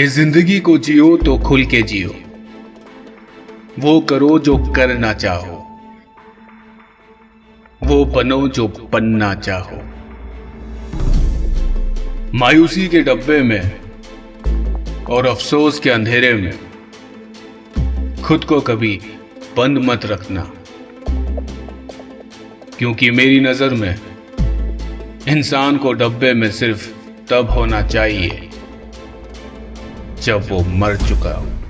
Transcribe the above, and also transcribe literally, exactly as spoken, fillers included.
इस जिंदगी को जियो तो खुल के जियो, वो करो जो करना चाहो, वो बनो जो बनना चाहो। मायूसी के डब्बे में और अफसोस के अंधेरे में खुद को कभी बंद मत रखना, क्योंकि मेरी नजर में इंसान को डब्बे में सिर्फ तब होना चाहिए जब वो मर चुका हो।